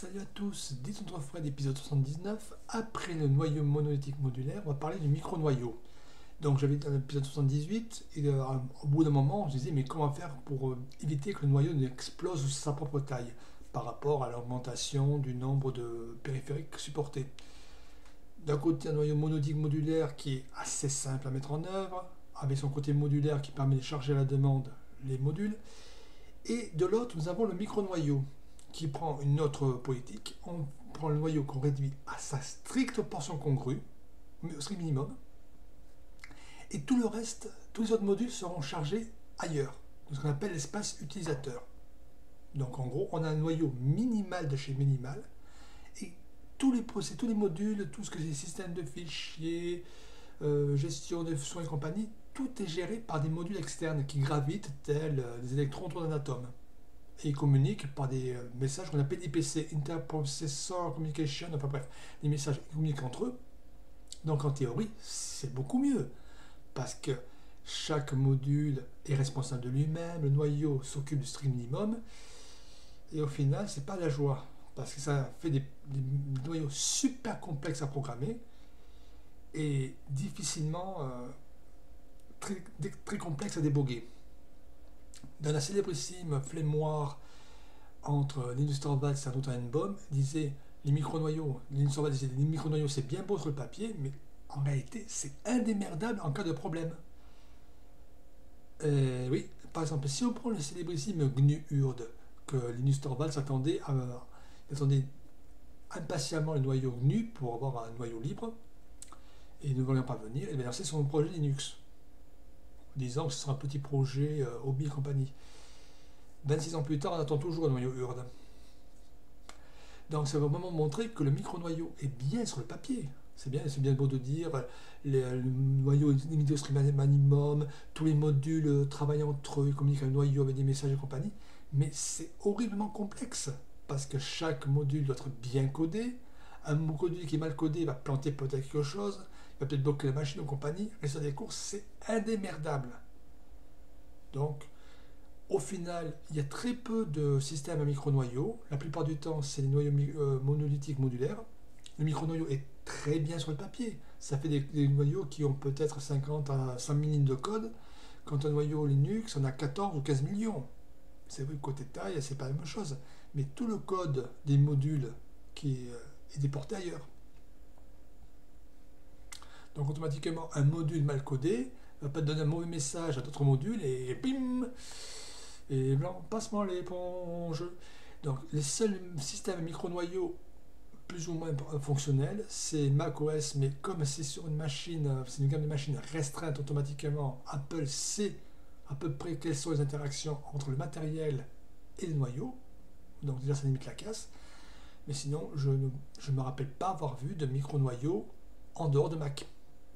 Salut à tous, Dis Tonton Fred, épisode 79. Après le noyau monolithique modulaire, on va parler du micro-noyau. Donc j'avais dit dans l'épisode 78, et au bout d'un moment, je disais, mais comment faire pour éviter que le noyau n'explose sous sa propre taille, par rapport à l'augmentation du nombre de périphériques supportés. D'un côté, un noyau monolithique modulaire qui est assez simple à mettre en œuvre, avec son côté modulaire qui permet de charger à la demande les modules. Et de l'autre, nous avons le micro-noyau, qui prend une autre politique. On prend le noyau qu'on réduit à sa stricte portion congrue, au strict minimum, et tout le reste, tous les autres modules seront chargés ailleurs, dans ce qu'on appelle l'espace utilisateur. Donc en gros, on a un noyau minimal de chez minimal, et tous les modules, tout ce que c'est système de fichiers, gestion de soins et compagnie, tout est géré par des modules externes qui gravitent tels des électrons autour d'un atome. Et ils communiquent par des messages qu'on appelle IPC, Interprocessor Communication, enfin bref, des messages qui communiquent entre eux. Donc en théorie, c'est beaucoup mieux, parce que chaque module est responsable de lui-même, le noyau s'occupe du strict minimum, et au final, c'est pas la joie, parce que ça fait des noyaux super complexes à programmer, et difficilement très complexes à déboguer. Dans la célébrissime flémoire entre Linus Torvalds et Erdős, disait les micro-noyaux, Linus Torvalds disait les micro-noyaux c'est bien beau sur le papier, mais en réalité c'est indémerdable en cas de problème. Et oui, par exemple, si on prend le célébrissime GNU Hurd, que Linus Torvalds attendait impatiemment le noyau GNU pour avoir un noyau libre, et il ne voulait pas venir, et bien lancer son projet Linux, disant que ce sera un petit projet hobby et compagnie. 26 ans plus tard, on attend toujours le noyau Hurd. Donc ça va vraiment montrer que le micro-noyau est bien sur le papier. C'est bien beau de dire, le noyau est limité au strict minimum, tous les modules travaillent entre eux, ils communiquent avec le noyau avec des messages et compagnie, mais c'est horriblement complexe, parce que chaque module doit être bien codé, un module qui est mal codé va planter peut-être quelque chose, va peut-être bloquer la machine ou compagnie, et sur des courses, c'est indémerdable. Donc, au final, il y a très peu de systèmes à micro-noyaux. La plupart du temps, c'est les noyaux monolithiques modulaires. Le micro-noyau est très bien sur le papier. Ça fait des noyaux qui ont peut-être 50 à 100 000 lignes de code. Quand un noyau Linux, on a 14 ou 15 millions. C'est vrai que côté taille, c'est pas la même chose. Mais tout le code des modules qui est déporté ailleurs. Donc automatiquement, un module mal codé va pas donner un mauvais message à d'autres modules et bim, et blanc, passe-moi l'éponge. Donc les seuls systèmes micro-noyaux plus ou moins fonctionnels, c'est macOS, mais comme c'est sur une machine, c'est une gamme de machines restreinte, automatiquement, Apple sait à peu près quelles sont les interactions entre le matériel et le noyau. Donc déjà ça limite la casse. Mais sinon, je ne me rappelle pas avoir vu de micro-noyau en dehors de Mac.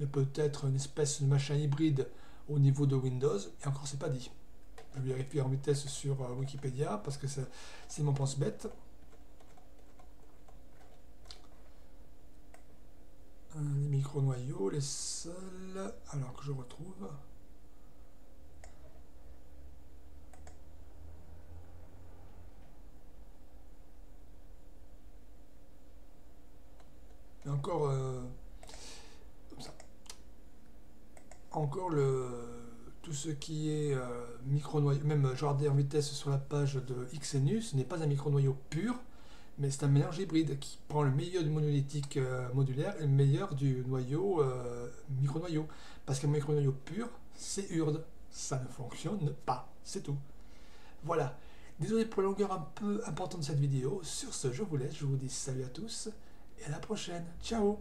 Mais peut-être une espèce de machin hybride au niveau de Windows, et encore c'est pas dit. Je vais vérifier en vitesse sur Wikipédia, parce que c'est mon pense-bête. Les micro-noyaux, les seuls... Alors que je retrouve... Et encore... Encore tout ce qui est micro-noyau, même je regardais en vitesse sur la page de XNU, ce n'est pas un micro-noyau pur, mais c'est un mélange hybride qui prend le meilleur du monolithique modulaire et le meilleur du noyau micro-noyau. Parce qu'un micro-noyau pur, c'est Hurd, ça ne fonctionne pas, c'est tout. Voilà, désolé pour la longueur un peu importante de cette vidéo, sur ce je vous laisse, je vous dis salut à tous et à la prochaine, ciao.